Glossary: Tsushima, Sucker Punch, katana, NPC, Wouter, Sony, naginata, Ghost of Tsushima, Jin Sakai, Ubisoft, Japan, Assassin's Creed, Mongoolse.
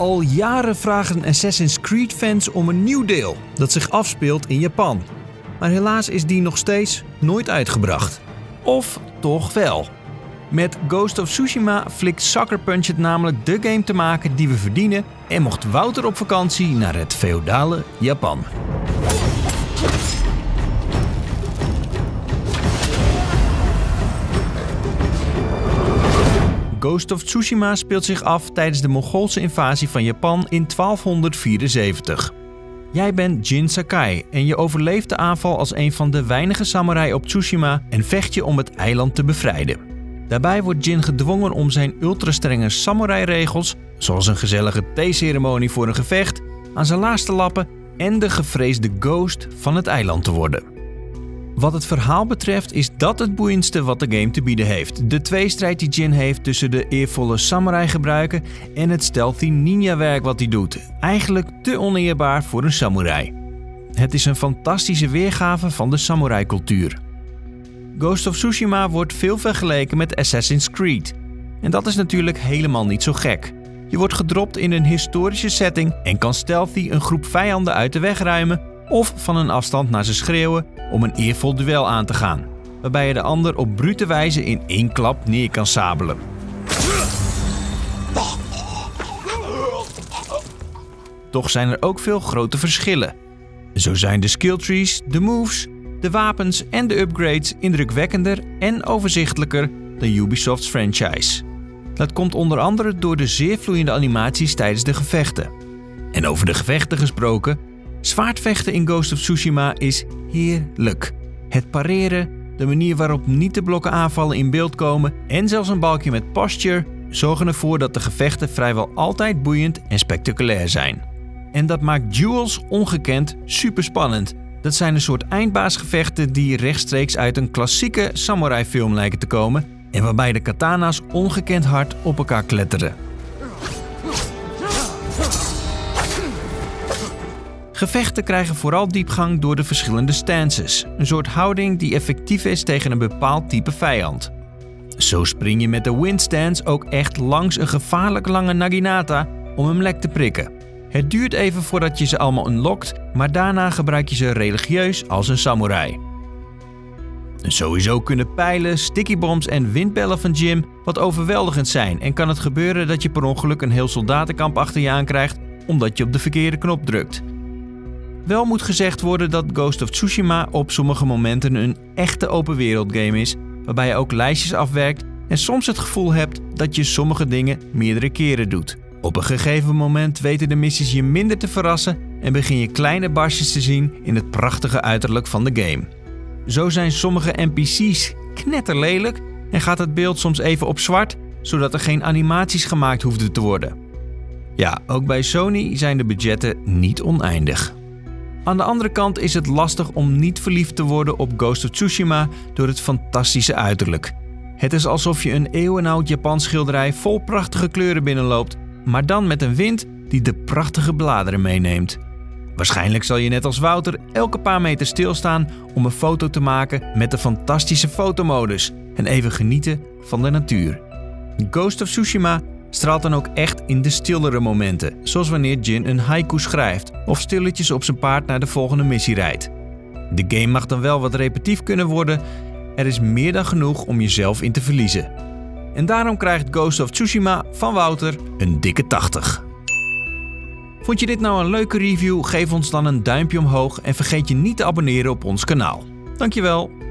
Al jaren vragen Assassin's Creed fans om een nieuw deel dat zich afspeelt in Japan. Maar helaas is die nog steeds nooit uitgebracht. Of toch wel. Met Ghost of Tsushima flikt Sucker Punch het namelijk de game te maken die we verdienen en mocht Wouter op vakantie naar het feodale Japan. Ghost of Tsushima speelt zich af tijdens de Mongoolse invasie van Japan in 1274. Jij bent Jin Sakai en je overleeft de aanval als een van de weinige samurai op Tsushima en vecht je om het eiland te bevrijden. Daarbij wordt Jin gedwongen om zijn ultra-strenge samurai-regels, zoals een gezellige theeceremonie voor een gevecht, aan zijn laars te lappen en de gevreesde ghost van het eiland te worden. Wat het verhaal betreft is dat het boeiendste wat de game te bieden heeft. De tweestrijd die Jin heeft tussen de eervolle samurai gebruiken en het stealthy ninja-werk wat hij doet. Eigenlijk te oneerbaar voor een samurai. Het is een fantastische weergave van de samurai-cultuur. Ghost of Tsushima wordt veel vergeleken met Assassin's Creed. En dat is natuurlijk helemaal niet zo gek. Je wordt gedropt in een historische setting en kan stealthy een groep vijanden uit de weg ruimen of van een afstand naar ze schreeuwen om een eervol duel aan te gaan, waarbij je de ander op brute wijze in één klap neer kan sabelen. Toch zijn er ook veel grote verschillen. Zo zijn de skilltrees, de moves, de wapens en de upgrades indrukwekkender en overzichtelijker dan Ubisoft's franchise. Dat komt onder andere door de zeer vloeiende animaties tijdens de gevechten. En over de gevechten gesproken, zwaardvechten in Ghost of Tsushima is heerlijk. Het pareren, de manier waarop niet te blokken aanvallen in beeld komen en zelfs een balkje met posture zorgen ervoor dat de gevechten vrijwel altijd boeiend en spectaculair zijn. En dat maakt duels ongekend superspannend. Dat zijn een soort eindbaasgevechten die rechtstreeks uit een klassieke samurai-film lijken te komen en waarbij de katana's ongekend hard op elkaar kletteren. Gevechten krijgen vooral diepgang door de verschillende stances, een soort houding die effectief is tegen een bepaald type vijand. Zo spring je met de wind stance ook echt langs een gevaarlijk lange naginata om hem lek te prikken. Het duurt even voordat je ze allemaal unlockt, maar daarna gebruik je ze religieus als een samurai. En sowieso kunnen pijlen, stickybombs en windbellen van Jim wat overweldigend zijn en kan het gebeuren dat je per ongeluk een heel soldatenkamp achter je aankrijgt omdat je op de verkeerde knop drukt. Wel moet gezegd worden dat Ghost of Tsushima op sommige momenten een echte open wereld game is, waarbij je ook lijstjes afwerkt en soms het gevoel hebt dat je sommige dingen meerdere keren doet. Op een gegeven moment weten de missies je minder te verrassen en begin je kleine barstjes te zien in het prachtige uiterlijk van de game. Zo zijn sommige NPC's knetterlelijk en gaat het beeld soms even op zwart, zodat er geen animaties gemaakt hoefden te worden. Ja, ook bij Sony zijn de budgetten niet oneindig. Aan de andere kant is het lastig om niet verliefd te worden op Ghost of Tsushima door het fantastische uiterlijk. Het is alsof je een eeuwenoud Japans schilderij vol prachtige kleuren binnenloopt, maar dan met een wind die de prachtige bladeren meeneemt. Waarschijnlijk zal je net als Wouter elke paar meter stilstaan om een foto te maken met de fantastische fotomodus en even genieten van de natuur. Ghost of Tsushima straalt dan ook echt in de stillere momenten, zoals wanneer Jin een haiku schrijft of stilletjes op zijn paard naar de volgende missie rijdt. De game mag dan wel wat repetitief kunnen worden, er is meer dan genoeg om jezelf in te verliezen. En daarom krijgt Ghost of Tsushima van Wouter een dikke 80. Vond je dit nou een leuke review? Geef ons dan een duimpje omhoog en vergeet je niet te abonneren op ons kanaal. Dankjewel!